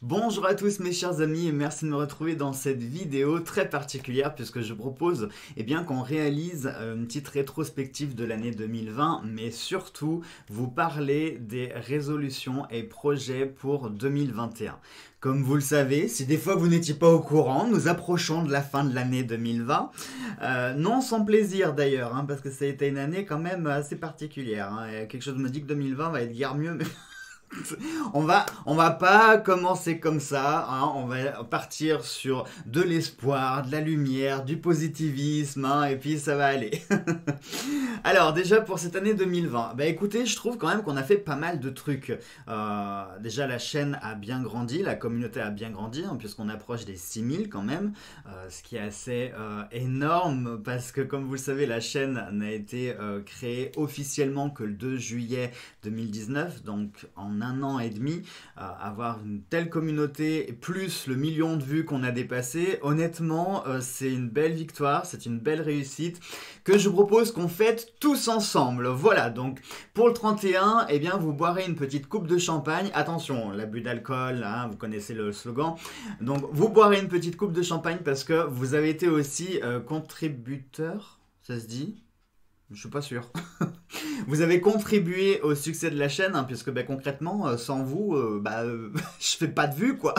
Bonjour à tous mes chers amis et merci de me retrouver dans cette vidéo très particulière puisque je propose qu'on réalise une petite rétrospective de l'année 2020 mais surtout vous parler des résolutions et projets pour 2021. Comme vous le savez, si des fois vous n'étiez pas au courant, nous approchons de la fin de l'année 2020. Non sans plaisir d'ailleurs, hein, parce que ça a été une année quand même assez particulière. Hein, et quelque chose me dit que 2020 va être guère mieux, mais... On va pas commencer comme ça, hein, on va partir sur de l'espoir, de la lumière, du positivisme, hein, et puis ça va aller. Alors déjà pour cette année 2020, bah écoutez, je trouve quand même qu'on a fait pas mal de trucs. Déjà la chaîne a bien grandi, la communauté a bien grandi, hein, puisqu'on approche des 6000 quand même, ce qui est assez énorme, parce que comme vous le savez, la chaîne n'a été créée officiellement que le 2 juillet 2019, donc en un an et demi, avoir une telle communauté, plus le million de vues qu'on a dépassé, honnêtement, c'est une belle victoire, c'est une belle réussite, que je vous propose qu'on fête tous ensemble. Voilà, donc, pour le 31, eh bien, vous boirez une petite coupe de champagne, attention, l'abus d'alcool, hein, vous connaissez le slogan, donc, vous boirez une petite coupe de champagne parce que vous avez été aussi contributeur, ça se dit? Je suis pas sûr. Vous avez contribué au succès de la chaîne, hein, puisque bah, concrètement, sans vous, je fais pas de vues, quoi.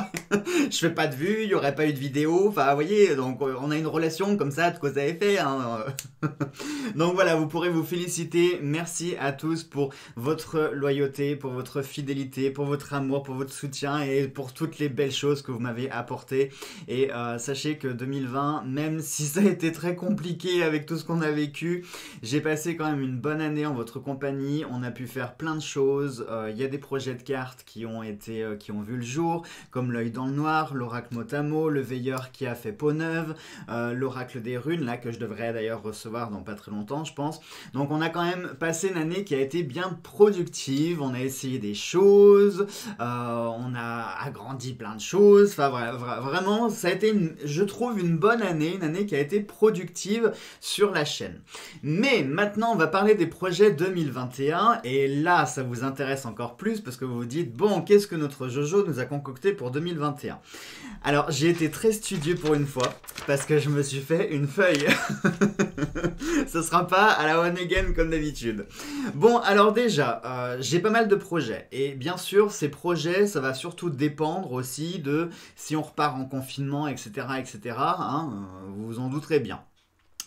Je fais pas de vues, il y aurait pas eu de vidéo. Enfin, vous voyez, donc on a une relation comme ça de cause à effet. Hein. Donc voilà, vous pourrez vous féliciter. Merci à tous pour votre loyauté, pour votre fidélité, pour votre amour, pour votre soutien et pour toutes les belles choses que vous m'avez apportées. Et sachez que 2020, même si ça a été très compliqué avec tout ce qu'on a vécu, j'ai passé quand même une bonne année en votre compagnie, on a pu faire plein de choses, il y a des projets de cartes qui ont vu le jour, comme l'œil dans le noir, l'oracle Motamo, le veilleur qui a fait peau neuve, l'oracle des runes, là que je devrais d'ailleurs recevoir dans pas très longtemps je pense. Donc on a quand même passé une année qui a été bien productive, on a essayé des choses, on a agrandi plein de choses, enfin vraiment ça a été, je trouve, une bonne année, une année qui a été productive sur la chaîne. Mais maintenant, on va parler des projets 2021 et là, ça vous intéresse encore plus parce que vous vous dites « Bon, qu'est-ce que notre Jojo nous a concocté pour 2021 ?» Alors, j'ai été très studieux pour une fois parce que je me suis fait une feuille. Ce sera pas à la one again comme d'habitude. Bon, alors déjà, j'ai pas mal de projets et bien sûr, ces projets, ça va surtout dépendre aussi de si on repart en confinement, etc. etc. Hein, vous vous en douterez bien.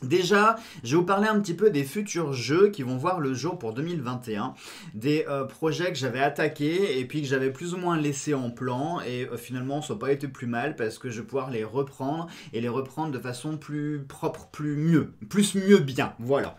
Déjà, je vais vous parler un petit peu des futurs jeux qui vont voir le jour pour 2021, des projets que j'avais attaqués et puis que j'avais plus ou moins laissés en plan et finalement ça n'a pas été plus mal parce que je vais pouvoir les reprendre et les reprendre de façon plus propre, plus mieux bien, voilà.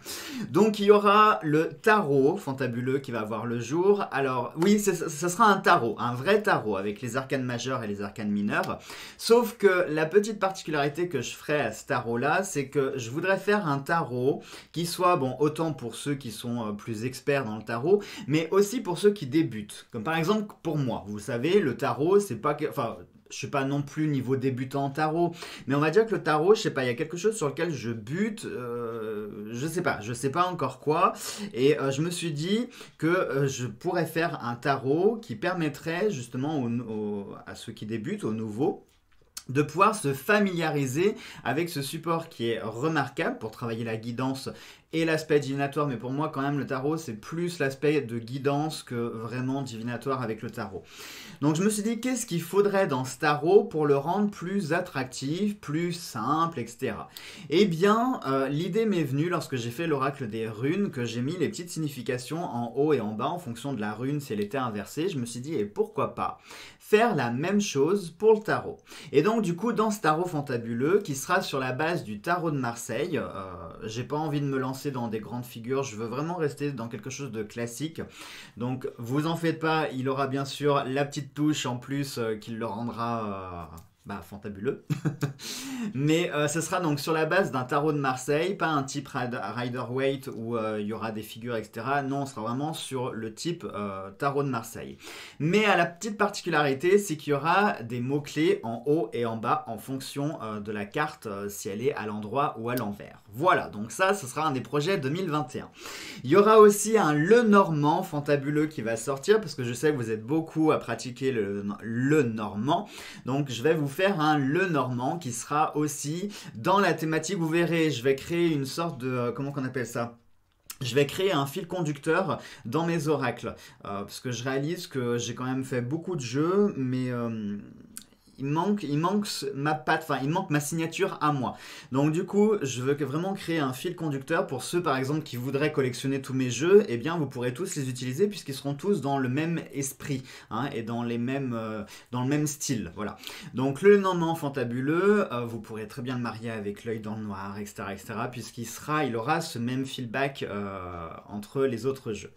Donc il y aura le tarot fantabuleux qui va voir le jour, alors oui, ça sera un tarot, un vrai tarot avec les arcanes majeures et les arcanes mineures, sauf que la petite particularité que je ferai à ce tarot là, c'est que je voudrais faire un tarot qui soit bon autant pour ceux qui sont plus experts dans le tarot mais aussi pour ceux qui débutent, comme par exemple pour moi. Vous savez, le tarot c'est pas que, enfin je suis pas non plus niveau débutant en tarot, mais on va dire que le tarot, je sais pas, il y a quelque chose sur lequel je bute, je sais pas encore quoi, et je me suis dit que je pourrais faire un tarot qui permettrait justement à ceux qui débutent, aux nouveaux, de pouvoir se familiariser avec ce support qui est remarquable pour travailler la guidance et l'aspect divinatoire, mais pour moi quand même le tarot c'est plus l'aspect de guidance que vraiment divinatoire avec le tarot. Donc je me suis dit qu'est-ce qu'il faudrait dans ce tarot pour le rendre plus attractif, plus simple, etc. Eh bien l'idée m'est venue lorsque j'ai fait l'oracle des runes, que j'ai mis les petites significations en haut et en bas en fonction de la rune si elle était inversée. Je me suis dit et pourquoi pas faire la même chose pour le tarot. Et donc du coup dans ce tarot fantabuleux qui sera sur la base du tarot de Marseille, j'ai pas envie de me lancer dans des grandes figures, je veux vraiment rester dans quelque chose de classique, donc vous en faites pas, il aura bien sûr la petite touche en plus qui le rendra bah, fantabuleux. Mais ce sera donc sur la base d'un tarot de Marseille, pas un type Rider-Waite où il y aura des figures, etc. Non, on sera vraiment sur le type tarot de Marseille. Mais à la petite particularité, c'est qu'il y aura des mots-clés en haut et en bas en fonction de la carte, si elle est à l'endroit ou à l'envers. Voilà, donc ça, ce sera un des projets 2021. Il y aura aussi un Le Normand fantabuleux qui va sortir, parce que je sais que vous êtes beaucoup à pratiquer le Normand. Donc je vais vous faire un Le Normand qui sera aussi dans la thématique, vous verrez, je vais créer une sorte de... comment qu'on appelle ça ? Je vais créer un fil conducteur dans mes oracles, parce que je réalise que j'ai quand même fait beaucoup de jeux, mais... Il manque ma patte, enfin il manque ma signature à moi. Donc du coup, je veux vraiment créer un fil conducteur pour ceux par exemple qui voudraient collectionner tous mes jeux, eh bien vous pourrez tous les utiliser puisqu'ils seront tous dans le même esprit, hein, et dans le même style. Voilà. Donc le Normand fantabuleux, vous pourrez très bien le marier avec l'œil dans le noir, etc. etc. puisqu'il aura ce même feedback entre les autres jeux.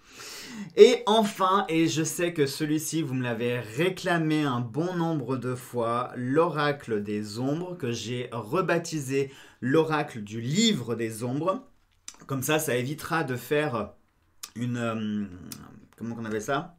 Et enfin, et je sais que celui-ci, vous me l'avez réclamé un bon nombre de fois, l'oracle des ombres, que j'ai rebaptisé l'oracle du livre des ombres. Comme ça, ça évitera de faire une... comment on appelle ça ?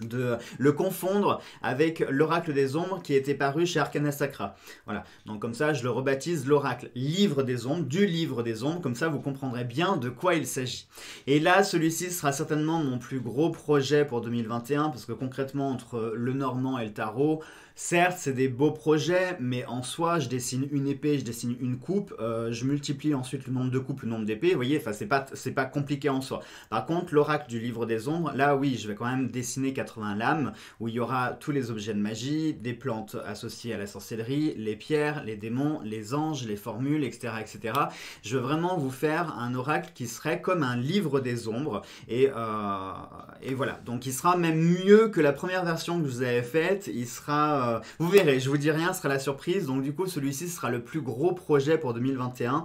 De le confondre avec l'oracle des ombres qui était paru chez Arcana Sacra. Voilà, donc comme ça je le rebaptise l'oracle livre des ombres, du livre des ombres, comme ça vous comprendrez bien de quoi il s'agit. Et là, celui-ci sera certainement mon plus gros projet pour 2021, parce que concrètement, entre le Normand et le tarot, certes c'est des beaux projets, mais en soi je dessine une épée, je dessine une coupe, je multiplie ensuite le nombre de coupes, le nombre d'épées, vous voyez, enfin c'est pas compliqué en soi. Par contre, l'oracle du livre des ombres, là oui, je vais quand même dessiner 80 lames, où il y aura tous les objets de magie, des plantes associées à la sorcellerie, les pierres, les démons, les anges, les formules, etc. etc. Je veux vraiment vous faire un oracle qui serait comme un livre des ombres, et voilà. Donc il sera même mieux que la première version que je vous avais faite, il sera... vous verrez, je vous dis rien, ce sera la surprise, donc du coup celui-ci sera le plus gros projet pour 2021.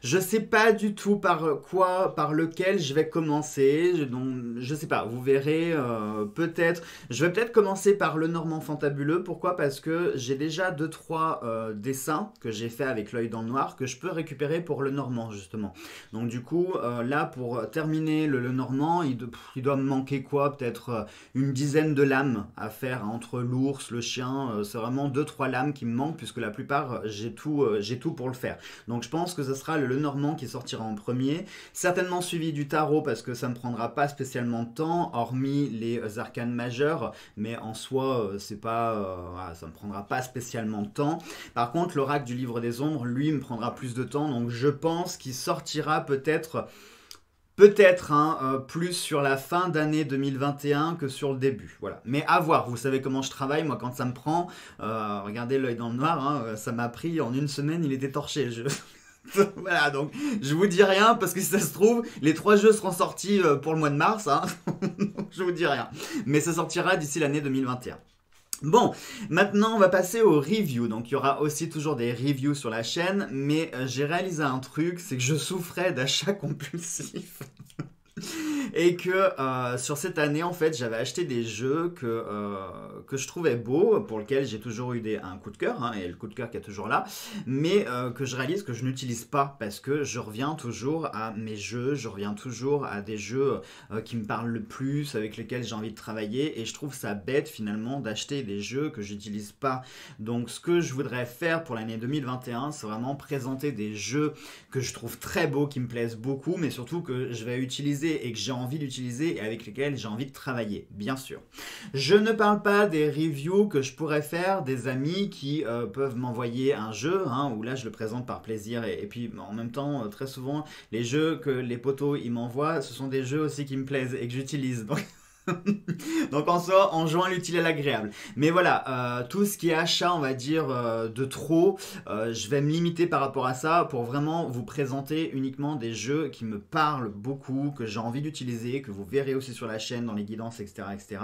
Je sais pas du tout par lequel je vais commencer, donc je sais pas, vous verrez, peut-être. Je vais peut-être commencer par le Normand fantabuleux. Pourquoi? Parce que j'ai déjà 2-3 dessins que j'ai fait avec l'œil dans le noir que je peux récupérer pour le Normand justement. Donc du coup, là pour terminer le Normand, il doit me manquer quoi? Peut-être une dizaine de lames à faire, hein, entre l'ours, le chien, c'est vraiment 2-3 lames qui me manquent puisque la plupart j'ai tout pour le faire. Donc je pense que ce sera le Normand qui sortira en premier, certainement suivi du tarot parce que ça ne prendra pas spécialement de temps, hormis les arcanes majeures, mais en soi c'est pas, ça ne prendra pas spécialement de temps. Par contre, l'oracle du livre des ombres, lui, me prendra plus de temps, donc je pense qu'il sortira peut-être hein, plus sur la fin d'année 2021 que sur le début, voilà. Mais à voir, vous savez comment je travaille, moi quand ça me prend, regardez l'œil dans le noir, hein, ça m'a pris en une semaine, il était torché, je... Voilà, donc je vous dis rien parce que si ça se trouve, les 3 jeux seront sortis pour le mois de mars, hein. Je vous dis rien, mais ça sortira d'ici l'année 2021. Bon, maintenant on va passer aux reviews, donc il y aura aussi toujours des reviews sur la chaîne, mais j'ai réalisé un truc, c'est que je souffrais d'achats compulsifs. Et que sur cette année, en fait, j'avais acheté des jeux que je trouvais beaux, pour lesquels j'ai toujours eu un coup de cœur, hein, et le coup de cœur qui est toujours là, mais que je réalise que je n'utilise pas, parce que je reviens toujours à mes jeux, je reviens toujours à des jeux qui me parlent le plus, avec lesquels j'ai envie de travailler, et je trouve ça bête finalement d'acheter des jeux que j'utilise pas. Donc ce que je voudrais faire pour l'année 2021, c'est vraiment présenter des jeux que je trouve très beaux, qui me plaisent beaucoup, mais surtout que je vais utiliser et que j'ai envie d'utiliser et avec lesquels j'ai envie de travailler, bien sûr. Je ne parle pas des reviews que je pourrais faire des amis qui peuvent m'envoyer un jeu, hein, où là je le présente par plaisir et puis en même temps très souvent les jeux que les potos ils m'envoient, ce sont des jeux aussi qui me plaisent et que j'utilise. Donc... Donc en soi, en joint l'utile à l'agréable. Mais voilà, tout ce qui est achat, on va dire, de trop, je vais me limiter par rapport à ça pour vraiment vous présenter uniquement des jeux qui me parlent beaucoup, que j'ai envie d'utiliser, que vous verrez aussi sur la chaîne, dans les guidances, etc. etc.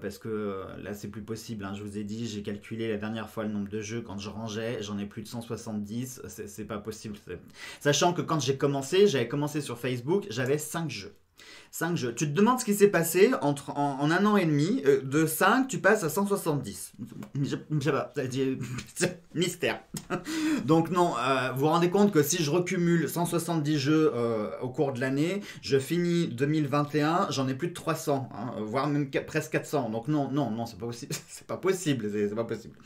Parce que là, c'est plus possible, hein. Je vous ai dit, j'ai calculé la dernière fois le nombre de jeux quand je rangeais, j'en ai plus de 170, c'est pas possible. Sachant que quand j'ai commencé, j'avais commencé sur Facebook, j'avais 5 jeux. 5 jeux. Tu te demandes ce qui s'est passé entre, en un an et demi. De 5, tu passes à 170. Je sais pas, mystère. Donc non, vous vous rendez compte que si je recumule 170 jeux au cours de l'année, je finis 2021, j'en ai plus de 300, hein, voire même presque 400. Donc non, non, non, c'est pas possible. C'est pas possible, c'est pas possible.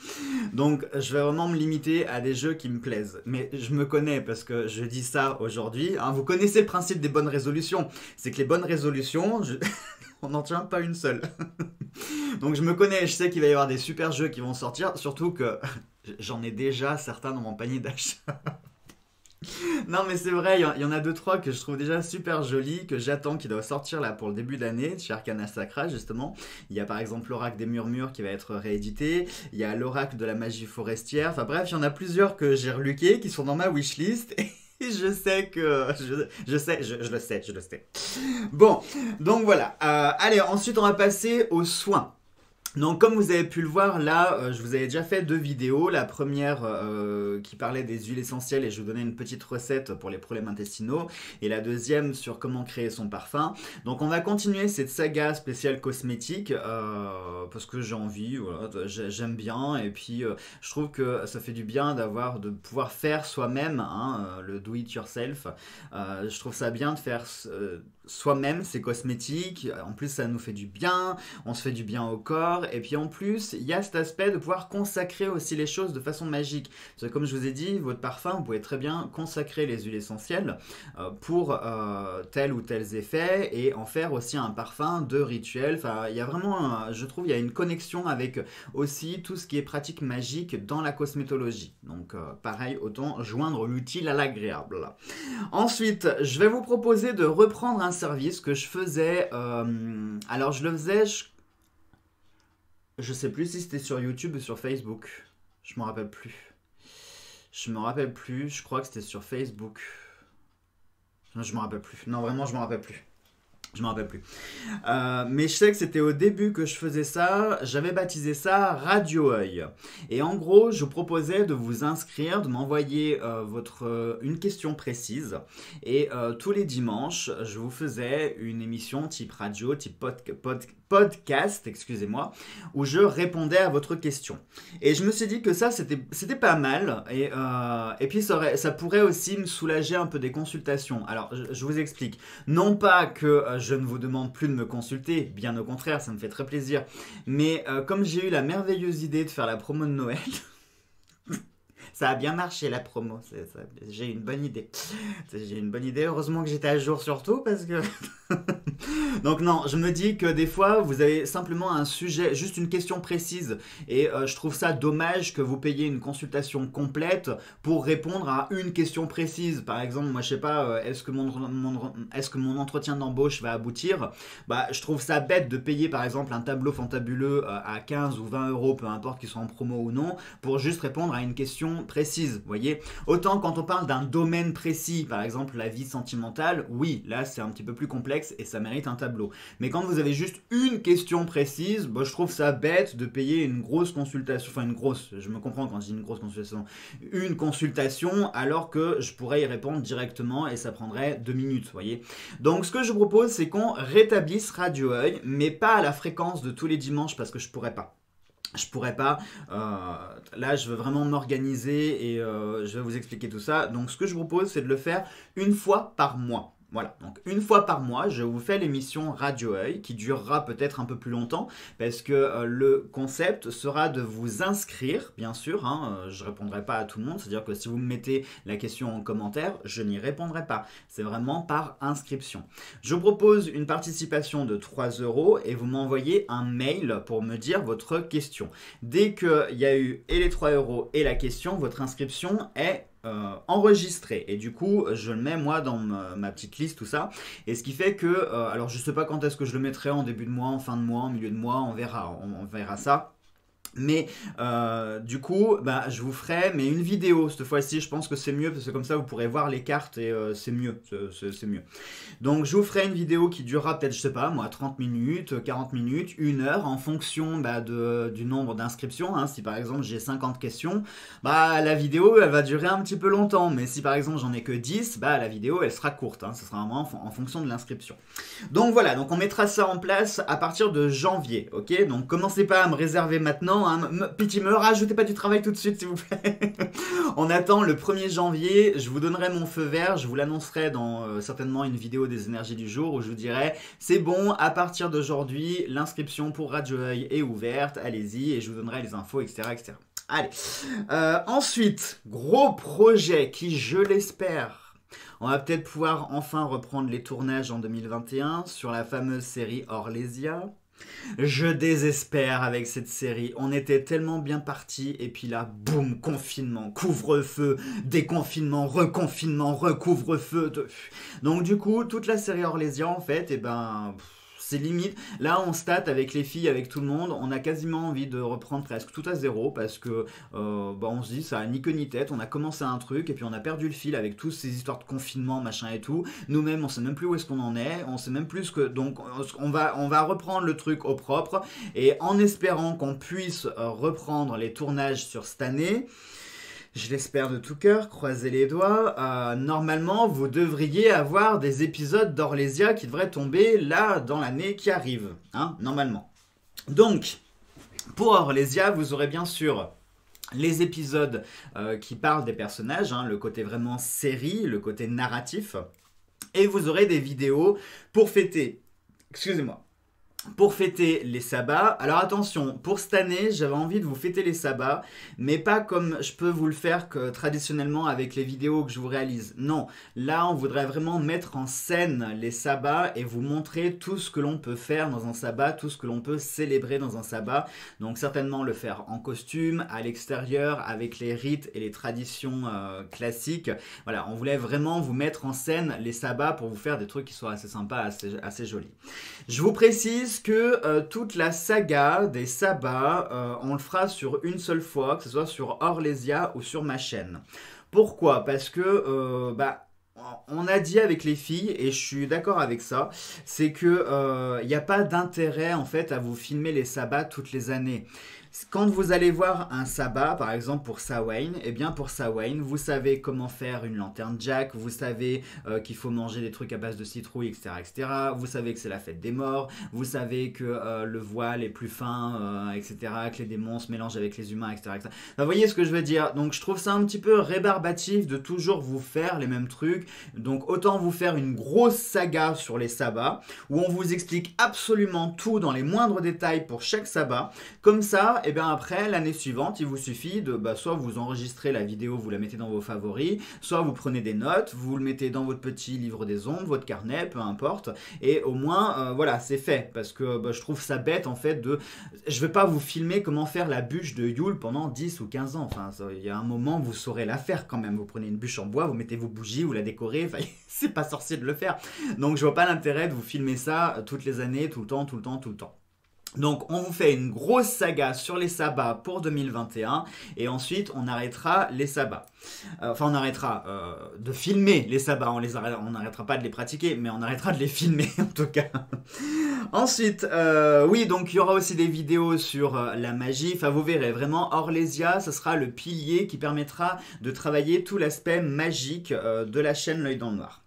Donc je vais vraiment me limiter à des jeux qui me plaisent. Mais je me connais parce que je dis ça aujourd'hui. Hein. Vous connaissez le principe des bonnes résolutions. C'est que les bonnes résolutions, on n'en tient pas une seule. Donc je me connais, je sais qu'il va y avoir des super jeux qui vont sortir, surtout que j'en ai déjà certains dans mon panier d'achat. Non mais c'est vrai, il y en a 2-3 que je trouve déjà super jolis, que j'attends, qui doivent sortir là pour le début d'année, chez Arcana Sacra justement. Il y a par exemple l'oracle des murmures qui va être réédité, il y a l'oracle de la magie forestière, enfin bref, il y en a plusieurs que j'ai reluqués, qui sont dans ma wishlist. Je sais que... Je le sais. Bon, donc voilà. Allez, ensuite on va passer aux soins. Donc comme vous avez pu le voir, là, je vous avais déjà fait 2 vidéos. La première qui parlait des huiles essentielles et je vous donnais une petite recette pour les problèmes intestinaux. Et la deuxième sur comment créer son parfum. Donc on va continuer cette saga spéciale cosmétique parce que j'ai envie, voilà, j'aime bien. Et puis je trouve que ça fait du bien d'avoir, de pouvoir faire soi-même, hein, le do it yourself. Je trouve ça bien de faire soi-même ces cosmétiques. En plus ça nous fait du bien, on se fait du bien au corps. Et puis en plus, il y a cet aspect de pouvoir consacrer aussi les choses de façon magique. Parce que comme je vous ai dit, votre parfum, vous pouvez très bien consacrer les huiles essentielles pour tel ou tel effet et en faire aussi un parfum de rituel. Enfin, il y a vraiment, je trouve, il y a une connexion avec aussi tout ce qui est pratique magique dans la cosmétologie. Donc pareil, autant joindre l'utile à l'agréable. Ensuite, je vais vous proposer de reprendre un service que je faisais. Alors je le faisais... Je sais plus si c'était sur YouTube ou sur Facebook. Je m'en rappelle plus. Je crois que c'était sur Facebook. Je m'en rappelle plus. Non, vraiment, je m'en rappelle plus. Mais je sais que c'était au début que je faisais ça. J'avais baptisé ça Radio'o'eil. Et en gros, je vous proposais de vous inscrire, de m'envoyer une question précise. Et tous les dimanches, je vous faisais une émission type radio, type podcast, excusez-moi, où je répondais à votre question. Et je me suis dit que ça, c'était pas mal. Et puis, ça pourrait aussi me soulager un peu des consultations. Alors, je vous explique. Non pas que je ne vous demande plus de me consulter, bien au contraire, ça me fait très plaisir. Mais comme j'ai eu la merveilleuse idée de faire la promo de Noël... Ça a bien marché la promo, j'ai une bonne idée. Heureusement que j'étais à jour surtout parce que... Donc non, je me dis que des fois vous avez simplement un sujet, juste une question précise. Et je trouve ça dommage que vous payiez une consultation complète pour répondre à une question précise. Par exemple, moi je sais pas, est-ce que mon entretien d'embauche va aboutir? Bah je trouve ça bête de payer par exemple un tableau fantabuleux à 15 ou 20 euros, peu importe qu'ils soient en promo ou non, pour juste répondre à une question précise, vous voyez. Autant quand on parle d'un domaine précis, par exemple la vie sentimentale, oui, là c'est un petit peu plus complexe et ça mérite un tableau. Mais quand vous avez juste une question précise, bah, je trouve ça bête de payer une grosse consultation, enfin une grosse, je me comprends quand je dis une grosse consultation, une consultation alors que je pourrais y répondre directement et ça prendrait 2 minutes, vous voyez. Donc ce que je vous propose, c'est qu'on rétablisse Radio'o'eil, mais pas à la fréquence de tous les dimanches parce que je pourrais pas. Là je veux vraiment m'organiser et je vais vous expliquer tout ça. Donc ce que je vous propose, c'est de le faire une fois par mois. Voilà, donc une fois par mois, je vous fais l'émission Radio'o'eil qui durera peut-être un peu plus longtemps parce que le concept sera de vous inscrire, bien sûr, hein, je ne répondrai pas à tout le monde, c'est-à-dire que si vous me mettez la question en commentaire, je n'y répondrai pas, c'est vraiment par inscription. Je vous propose une participation de 3 € et vous m'envoyez un mail pour me dire votre question. Dès qu'il y a eu et les 3 € et la question, votre inscription est... enregistré et du coup je le mets moi dans ma petite liste, tout ça, et ce qui fait que alors je sais pas quand est-ce que je le mettrai, en début de mois, en fin de mois, en milieu de mois, on verra ça. Mais du coup, bah, je vous ferai une vidéo cette fois-ci. Je pense que c'est mieux parce que comme ça, vous pourrez voir les cartes et c'est mieux, c'est mieux. Donc, je vous ferai une vidéo qui durera peut-être, je sais pas, moi, 30 minutes, 40 minutes, 1 heure, en fonction du nombre d'inscriptions. Si par exemple j'ai 50 questions, bah la vidéo elle va durer un petit peu longtemps. Mais si par exemple j'en ai que 10, bah la vidéo elle sera courte. Ce sera vraiment en fonction de l'inscription. Donc voilà, donc on mettra ça en place à partir de janvier, ok? Donc commencez pas à me réserver maintenant. Pitié, me rajoutez pas du travail tout de suite s'il vous plaît. On attend le 1er janvier, je vous donnerai mon feu vert, je vous l'annoncerai dans certainement une vidéo des énergies du jour où je vous dirai c'est bon, à partir d'aujourd'hui, l'inscription pour Radio'o'eil est ouverte, allez-y, et je vous donnerai les infos, etc. etc. Allez, ensuite, gros projet qui, je l'espère, on va peut-être pouvoir enfin reprendre les tournages en 2021 sur la fameuse série Orlésia. Je désespère avec cette série, on était tellement bien partis et puis là, boum, confinement, couvre-feu, déconfinement, reconfinement, recouvre-feu. Donc du coup, toute la série Orlésia en fait, et c'est limite. Là, on state avec les filles, avec tout le monde, on a quasiment envie de reprendre presque tout à zéro parce que on se dit ça a ni queue ni tête. On a commencé un truc et puis on a perdu le fil avec toutes ces histoires de confinement, machin et tout. Nous-mêmes, on sait même plus où est-ce qu'on en est. On sait même plus que donc on va reprendre le truc au propre et en espérant qu'on puisse reprendre les tournages sur cette année. Je l'espère de tout cœur, croisez les doigts. Normalement, vous devriez avoir des épisodes d'Orlésia qui devraient tomber là, dans l'année qui arrive. Normalement. Donc, pour Orlésia, vous aurez bien sûr les épisodes qui parlent des personnages, le côté vraiment série, le côté narratif. Et vous aurez des vidéos pour fêter... Excusez-moi. Pour fêter les sabbats. Alors attention, pour cette année, j'avais envie de vous fêter les sabbats, mais pas comme je peux vous le faire que traditionnellement avec les vidéos que je vous réalise. Non, là, on voudrait vraiment mettre en scène les sabbats et vous montrer tout ce que l'on peut faire dans un sabbat, tout ce que l'on peut célébrer dans un sabbat. Donc certainement le faire en costume, à l'extérieur, avec les rites et les traditions classiques. Voilà, on voulait vraiment vous mettre en scène les sabbats pour vous faire des trucs qui soient assez sympas, assez jolis. Je vous précise que toute la saga des sabbats, on le fera sur une seule fois, que ce soit sur Orlésia ou sur ma chaîne. Pourquoi? Parce que, on a dit avec les filles, et je suis d'accord avec ça, c'est que il n'y a pas d'intérêt en fait à vous filmer les sabbats toutes les années. Quand vous allez voir un sabbat, par exemple pour Samhain, eh bien pour Samhain, vous savez comment faire une lanterne jack, vous savez qu'il faut manger des trucs à base de citrouille, etc., etc. Vous savez que c'est la fête des morts, vous savez que le voile est plus fin, etc., que les démons se mélangent avec les humains, etc., etc. Vous voyez ce que je veux dire? Donc je trouve ça un petit peu rébarbatif de toujours vous faire les mêmes trucs. Donc autant vous faire une grosse saga sur les sabbats, où on vous explique absolument tout dans les moindres détails pour chaque sabbat. Comme ça... Et bien après, l'année suivante, il vous suffit de soit vous enregistrez la vidéo, vous la mettez dans vos favoris, soit vous prenez des notes, vous le mettez dans votre petit livre des ombres, votre carnet, peu importe. Et au moins, voilà, c'est fait. Parce que je trouve ça bête, en fait, de... Je vais pas vous filmer comment faire la bûche de Yule pendant 10 ou 15 ans. Enfin, il y a un moment, vous saurez la faire quand même. Vous prenez une bûche en bois, vous mettez vos bougies, vous la décorez. Enfin, c'est pas sorcier de le faire. Donc, je vois pas l'intérêt de vous filmer ça toutes les années, tout le temps, tout le temps, tout le temps. Donc on vous fait une grosse saga sur les sabbats pour 2021 et ensuite on arrêtera les sabbats. Enfin on arrêtera de filmer les sabbats, on n'arrêtera pas de les pratiquer mais on arrêtera de les filmer en tout cas. Ensuite, oui donc il y aura aussi des vidéos sur la magie, enfin vous verrez vraiment Orlésia, ce sera le pilier qui permettra de travailler tout l'aspect magique de la chaîne L'œil dans le noir.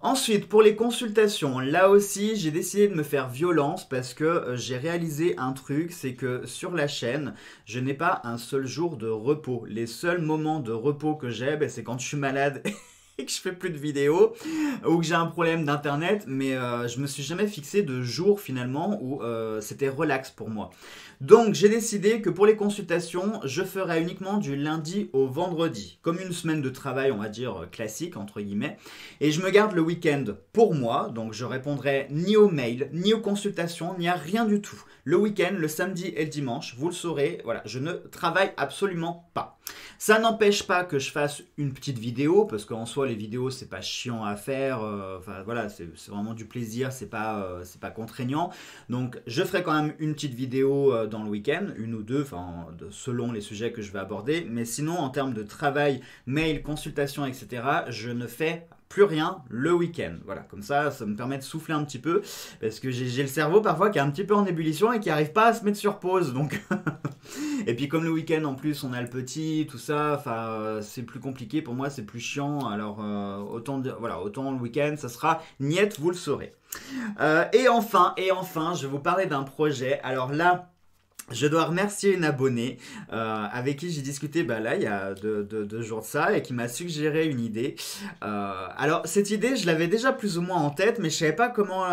Ensuite, pour les consultations, là aussi, j'ai décidé de me faire violence parce que j'ai réalisé un truc, c'est que sur la chaîne, je n'ai pas un seul jour de repos. Les seuls moments de repos que j'ai, c'est quand je suis malade et que je fais plus de vidéos ou que j'ai un problème d'internet, mais je me suis jamais fixé de jour finalement où c'était relax pour moi. Donc j'ai décidé que pour les consultations, je ferai uniquement du lundi au vendredi, comme une semaine de travail, on va dire classique entre guillemets, et je me garde le week-end pour moi, donc je répondrai ni aux mails, ni aux consultations, ni à rien du tout. Le week-end, le samedi et le dimanche, vous le saurez, voilà, je ne travaille absolument pas. Ça n'empêche pas que je fasse une petite vidéo, parce qu'en soi, les vidéos, c'est pas chiant à faire. Enfin, voilà, c'est vraiment du plaisir, c'est pas contraignant. Donc, je ferai quand même une petite vidéo dans le week-end, une ou deux, enfin, selon les sujets que je vais aborder. Mais sinon, en termes de travail, mail, consultation, etc., je ne fais plus rien le week-end. Voilà, comme ça, ça me permet de souffler un petit peu, parce que j'ai le cerveau parfois qui est un petit peu en ébullition et qui n'arrive pas à se mettre sur pause, donc... Et puis comme le week-end en plus on a le petit, tout ça, enfin c'est plus compliqué pour moi, c'est plus chiant, alors autant, voilà, autant le week-end ça sera niette, vous le saurez. Et enfin, je vais vous parler d'un projet, alors là... Je dois remercier une abonnée avec qui j'ai discuté là il y a deux jours de ça et qui m'a suggéré une idée. Alors cette idée je l'avais déjà plus ou moins en tête mais je savais pas comment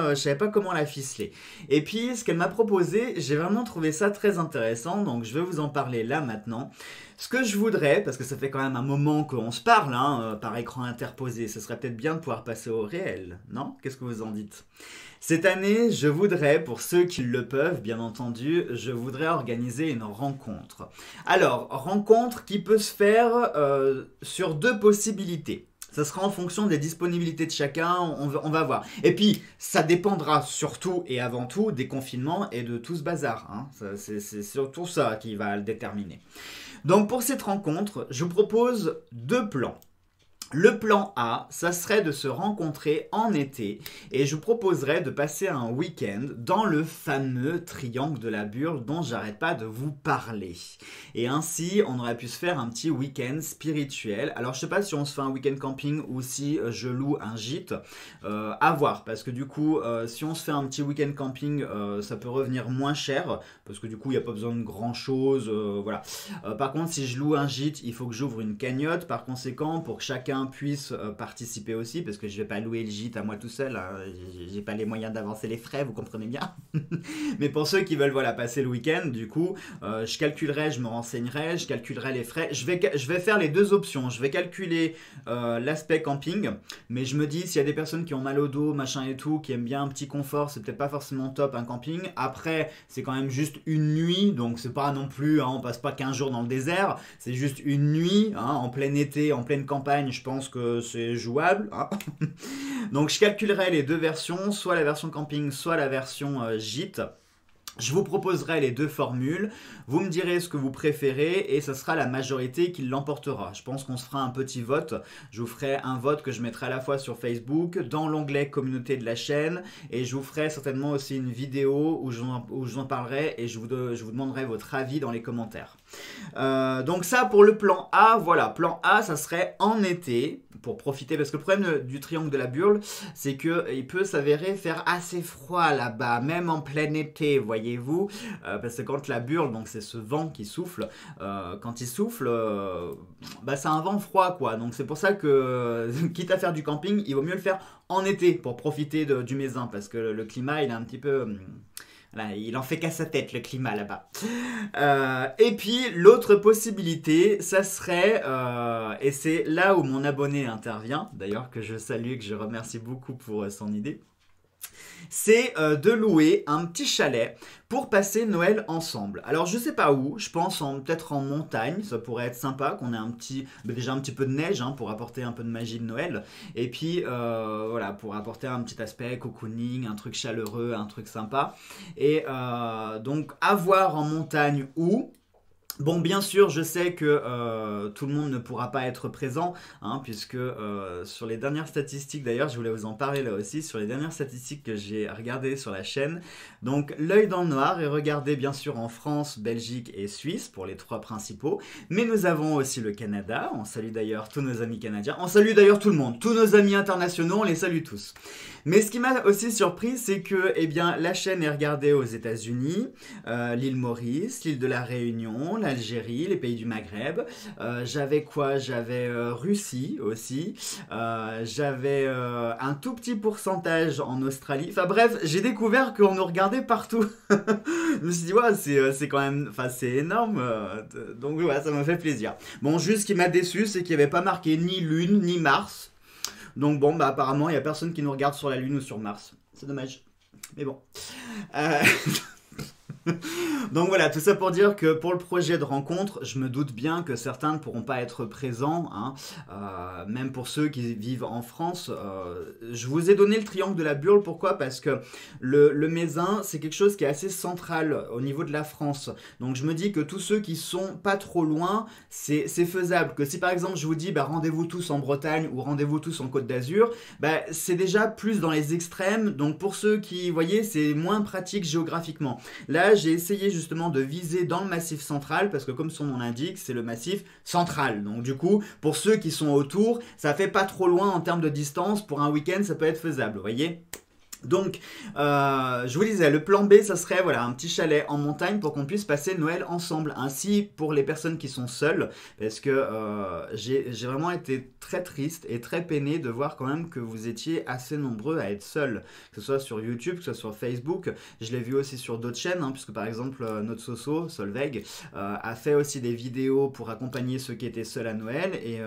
la ficeler. Et puis ce qu'elle m'a proposé, j'ai vraiment trouvé ça très intéressant donc je vais vous en parler là maintenant. Ce que je voudrais, parce que ça fait quand même un moment qu'on se parle hein, par écran interposé, ce serait peut-être bien de pouvoir passer au réel, non? Qu'est-ce que vous en dites? Cette année, je voudrais, pour ceux qui le peuvent, bien entendu, je voudrais organiser une rencontre. Alors, rencontre qui peut se faire sur deux possibilités. Ça sera en fonction des disponibilités de chacun, on va voir. Et puis, ça dépendra surtout et avant tout des confinements et de tout ce bazar. Hein. C'est surtout ça qui va le déterminer. Donc, pour cette rencontre, je vous propose deux plans. Le plan A, ça serait de se rencontrer en été et je vous proposerais de passer un week-end dans le fameux triangle de la Bure dont j'arrête pas de vous parler. Et ainsi, on aurait pu se faire un petit week-end spirituel. Alors, je sais pas si on se fait un week-end camping ou si je loue un gîte. À voir, parce que du coup, si on se fait un petit week-end camping, ça peut revenir moins cher parce que du coup, il n'y a pas besoin de grand-chose. Voilà. Par contre, si je loue un gîte, il faut que j'ouvre une cagnotte. Par conséquent, pour que chacun puisse participer aussi parce que je vais pas louer le gîte à moi tout seul hein. J'ai pas les moyens d'avancer les frais, vous comprenez bien. Mais pour ceux qui veulent voilà passer le week-end, du coup je calculerai, je me renseignerai, je calculerai les frais, je vais faire les deux options, je vais calculer l'aspect camping mais je me dis s'il y a des personnes qui ont mal au dos machin et tout, qui aiment bien un petit confort, c'est peut-être pas forcément top un camping. Après c'est quand même juste une nuit donc c'est pas non plus hein, on passe pas 15 jours dans le désert, c'est juste une nuit hein, en plein été, en pleine campagne, je pense que c'est jouable. Hein. Donc je calculerai les deux versions, soit la version camping, soit la version gîte. Je vous proposerai les deux formules, vous me direz ce que vous préférez et ce sera la majorité qui l'emportera. Je pense qu'on se fera un petit vote, je vous ferai un vote que je mettrai à la fois sur Facebook, dans l'onglet communauté de la chaîne et je vous ferai certainement aussi une vidéo où je vous en parlerai et je vous demanderai votre avis dans les commentaires. Donc ça pour le plan A, voilà, plan A ça serait en été pour profiter parce que le problème du triangle de la Bure c'est qu'il peut s'avérer faire assez froid là-bas, même en plein été, voyez. Vous parce que quand la Bure, donc c'est ce vent qui souffle, quand il souffle, c'est un vent froid quoi. Donc c'est pour ça que, quitte à faire du camping, il vaut mieux le faire en été pour profiter du Mézenc parce que le climat il est un petit peu... Là, il en fait qu'à sa tête le climat là-bas. Et puis l'autre possibilité, ça serait, et c'est là où mon abonné intervient, d'ailleurs que je salue, que je remercie beaucoup pour son idée, c'est de louer un petit chalet pour passer Noël ensemble. Alors je sais pas où, je pense peut-être en montagne, ça pourrait être sympa qu'on ait déjà un petit peu de neige hein, pour apporter un peu de magie de Noël. Et puis voilà, pour apporter un petit aspect cocooning, un truc chaleureux, un truc sympa. Et donc à voir en montagne où... Bon, bien sûr, je sais que tout le monde ne pourra pas être présent, hein, puisque sur les dernières statistiques, d'ailleurs, je voulais vous en parler là aussi, sur les dernières statistiques que j'ai regardées sur la chaîne. Donc, l'œil dans le noir est regardé, bien sûr, en France, Belgique et Suisse, pour les trois principaux. Mais nous avons aussi le Canada. On salue d'ailleurs tous nos amis canadiens. On salue d'ailleurs tout le monde. Tous nos amis internationaux, on les salue tous. Mais ce qui m'a aussi surpris, c'est que, eh bien, la chaîne est regardée aux États-Unis, l'île Maurice, l'île de la Réunion, l'Algérie, les pays du Maghreb, j'avais quoi? J'avais Russie aussi, j'avais un tout petit pourcentage en Australie, enfin bref, j'ai découvert qu'on nous regardait partout. Je me suis dit, ouais, c'est quand même, enfin c'est énorme, donc ouais, ça m'a fait plaisir. Bon, juste ce qui m'a déçu, c'est qu'il n'y avait pas marqué ni Lune, ni Mars, donc bon, bah apparemment, il n'y a personne qui nous regarde sur la Lune ou sur Mars, c'est dommage, mais bon. Donc voilà, tout ça pour dire que pour le projet de rencontre, je me doute bien que certains ne pourront pas être présents, hein, même pour ceux qui vivent en France. Je vous ai donné le triangle de la Bure, pourquoi? Parce que le Mézenc, c'est quelque chose qui est assez central au niveau de la France. Donc je me dis que tous ceux qui sont pas trop loin, c'est faisable. Que si par exemple je vous dis bah, rendez-vous tous en Bretagne ou rendez-vous tous en Côte d'Azur, bah, c'est déjà plus dans les extrêmes. Donc pour ceux qui, vous voyez, c'est moins pratique géographiquement. Là, j'ai essayé justement de viser dans le massif central parce que comme son nom l'indique, c'est le massif central. Donc du coup, pour ceux qui sont autour, ça fait pas trop loin en termes de distance. Pour un week-end, ça peut être faisable, vous voyez ? Donc, je vous disais, le plan B, ça serait voilà, un petit chalet en montagne pour qu'on puisse passer Noël ensemble. Ainsi, pour les personnes qui sont seules, parce que j'ai vraiment été très triste et très peiné de voir quand même que vous étiez assez nombreux à être seuls, que ce soit sur YouTube, que ce soit sur Facebook. Je l'ai vu aussi sur d'autres chaînes, hein, puisque par exemple, notre socio, Solveig, a fait aussi des vidéos pour accompagner ceux qui étaient seuls à Noël. Et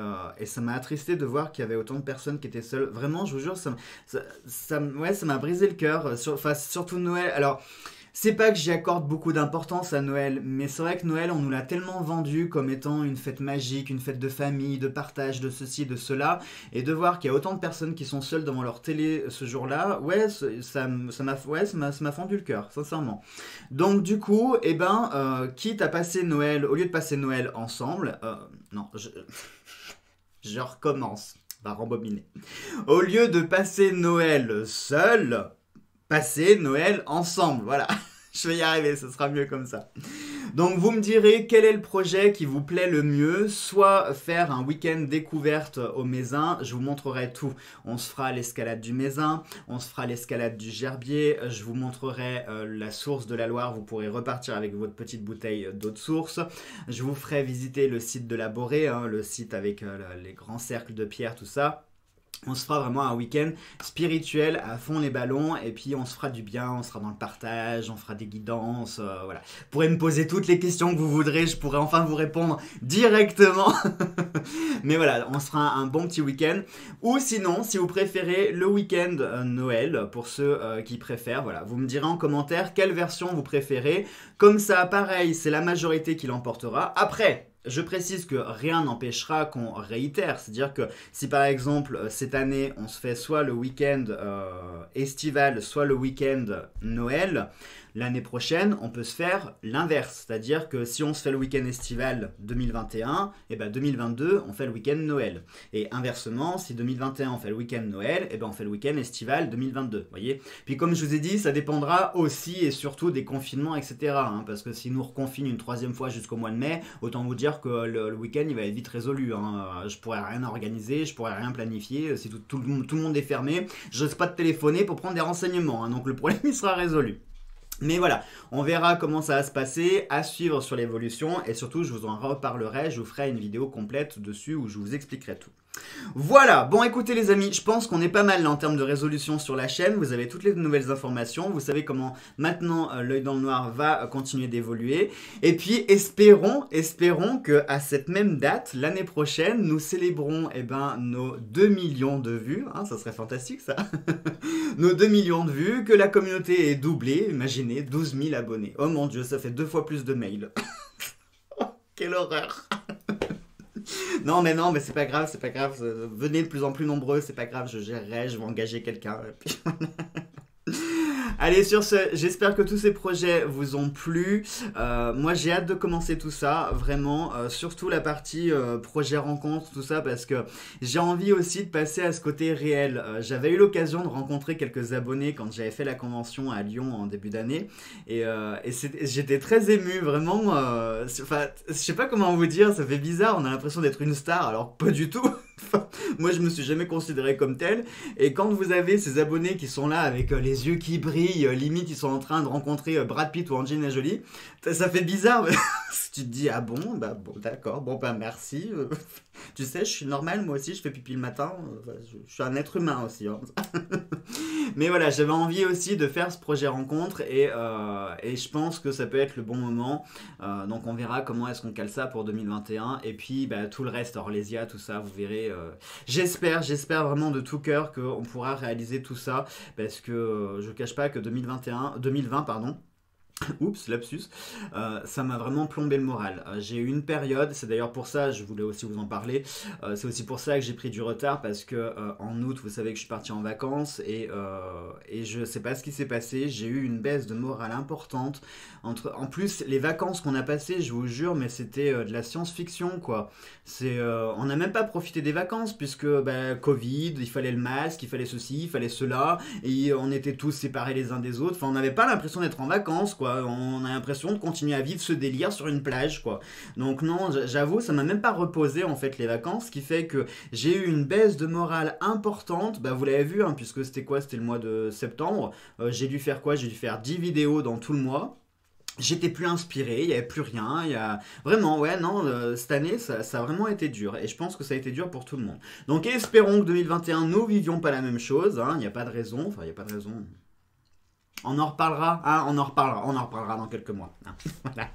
ça m'a attristé de voir qu'il y avait autant de personnes qui étaient seules. Vraiment, je vous jure, ça m'a briser le cœur, surtout Noël. Alors, c'est pas que j'y accorde beaucoup d'importance à Noël, mais c'est vrai que Noël, on nous l'a tellement vendu comme étant une fête magique, une fête de famille, de partage, de ceci, de cela, et de voir qu'il y a autant de personnes qui sont seules devant leur télé ce jour-là, ouais, ça m'a fendu le cœur, sincèrement. Donc du coup, eh ben, quitte à passer Noël, au lieu de passer Noël ensemble, non, je recommence. Va rembobiner. Au lieu de passer Noël seul, passer Noël ensemble. Voilà, je vais y arriver, ce sera mieux comme ça. Donc vous me direz quel est le projet qui vous plaît le mieux, soit faire un week-end découverte au Mézenc, je vous montrerai tout. On se fera l'escalade du Mézenc, on se fera l'escalade du Gerbier, je vous montrerai la source de la Loire, vous pourrez repartir avec votre petite bouteille d'eau de source. Je vous ferai visiter le site de la Borée, hein, le site avec les grands cercles de pierre, tout ça. On se fera vraiment un week-end spirituel à fond les ballons et puis on se fera du bien, on sera dans le partage, on fera des guidances, voilà. Vous pourrez me poser toutes les questions que vous voudrez, je pourrai enfin vous répondre directement. Mais voilà, on se fera un bon petit week-end. Ou sinon, si vous préférez le week-end Noël, pour ceux qui préfèrent, voilà, vous me direz en commentaire quelle version vous préférez. Comme ça, pareil, c'est la majorité qui l'emportera. Après... je précise que rien n'empêchera qu'on réitère, c'est-à-dire que si par exemple cette année on se fait soit le week-end estival, soit le week-end Noël, l'année prochaine on peut se faire l'inverse, c'est-à-dire que si on se fait le week-end estival 2021, et ben 2022 on fait le week-end Noël. Et inversement, si 2021 on fait le week-end Noël, et ben on fait le week-end estival 2022, voyez. Puis comme je vous ai dit, ça dépendra aussi et surtout des confinements, etc. Hein, parce que si nous reconfinent une troisième fois jusqu'au mois de mai, autant vous dire que le week-end il va être vite résolu, hein. Je pourrais rien organiser, je pourrais rien planifier, si tout le monde est fermé, je n'ose pas de téléphoner pour prendre des renseignements, hein. Donc le problème il sera résolu. Mais voilà, on verra comment ça va se passer, à suivre sur l'évolution et surtout je vous en reparlerai, je vous ferai une vidéo complète dessus où je vous expliquerai tout. Voilà, bon écoutez les amis, je pense qu'on est pas mal là, en termes de résolution sur la chaîne, vous avez toutes les nouvelles informations, vous savez comment maintenant l'œil dans le noir va continuer d'évoluer et puis espérons qu'à cette même date, l'année prochaine, nous célébrons eh ben, nos 2 millions de vues, hein, ça serait fantastique ça, nos 2 millions de vues, que la communauté est doublée, imaginez 12 000 abonnés, oh mon dieu ça fait 2 fois plus de mails, quelle horreur. Non mais c'est pas grave, venez de plus en plus nombreux, c'est pas grave, je gérerai, je vais engager quelqu'un. Allez sur ce, j'espère que tous ces projets vous ont plu, moi j'ai hâte de commencer tout ça, vraiment, surtout la partie projet rencontre, tout ça, parce que j'ai envie aussi de passer à ce côté réel. J'avais eu l'occasion de rencontrer quelques abonnés quand j'avais fait la convention à Lyon en début d'année, et j'étais très ému, vraiment, enfin, je sais pas comment vous dire, ça fait bizarre, on a l'impression d'être une star, alors pas du tout. Moi je me suis jamais considéré comme tel et quand vous avez ces abonnés qui sont là avec les yeux qui brillent, limite ils sont en train de rencontrer Brad Pitt ou Angelina Jolie, ça fait bizarre. Si tu te dis ah bon, bah bon d'accord, bon bah merci, tu sais je suis normal moi aussi, je fais pipi le matin, je suis un être humain aussi hein. Mais voilà, j'avais envie aussi de faire ce projet rencontre et je pense que ça peut être le bon moment, donc on verra comment est-ce qu'on cale ça pour 2021 et puis bah, tout le reste, Orlésia, tout ça, vous verrez. J'espère vraiment de tout cœur qu'on pourra réaliser tout ça parce que je ne cache pas que 2020, Oups, lapsus, ça m'a vraiment plombé le moral. J'ai eu une période, c'est d'ailleurs pour ça, je voulais aussi vous en parler, c'est aussi pour ça que j'ai pris du retard parce que en août, vous savez que je suis parti en vacances et je sais pas ce qui s'est passé, j'ai eu une baisse de morale importante. En plus, les vacances qu'on a passées, je vous jure, mais c'était de la science-fiction quoi. On n'a même pas profité des vacances puisque bah, Covid, il fallait le masque, il fallait ceci, il fallait cela, et on était tous séparés les uns des autres, enfin on n'avait pas l'impression d'être en vacances quoi. On a l'impression de continuer à vivre ce délire sur une plage, quoi. Donc non, j'avoue, ça m'a même pas reposé, en fait, les vacances, ce qui fait que j'ai eu une baisse de morale importante. Bah, vous l'avez vu, hein, puisque c'était quoi? C'était le mois de septembre. J'ai dû faire quoi? J'ai dû faire 10 vidéos dans tout le mois. J'étais plus inspiré, il n'y avait plus rien, Vraiment, ouais, non, cette année, ça a vraiment été dur, et je pense que ça a été dur pour tout le monde. Donc espérons que 2021, nous vivions pas la même chose, hein, il n'y a pas de raison, enfin, il n'y a pas de raison... On en reparlera, hein, on en reparlera dans quelques mois. Hein, voilà.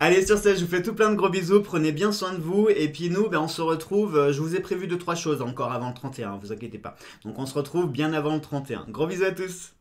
Allez, sur ça, je vous fais tout plein de gros bisous, prenez bien soin de vous, et puis nous, ben, on se retrouve, je vous ai prévu 2-3 choses encore avant le 31, vous inquiétez pas. Donc on se retrouve bien avant le 31. Gros bisous à tous.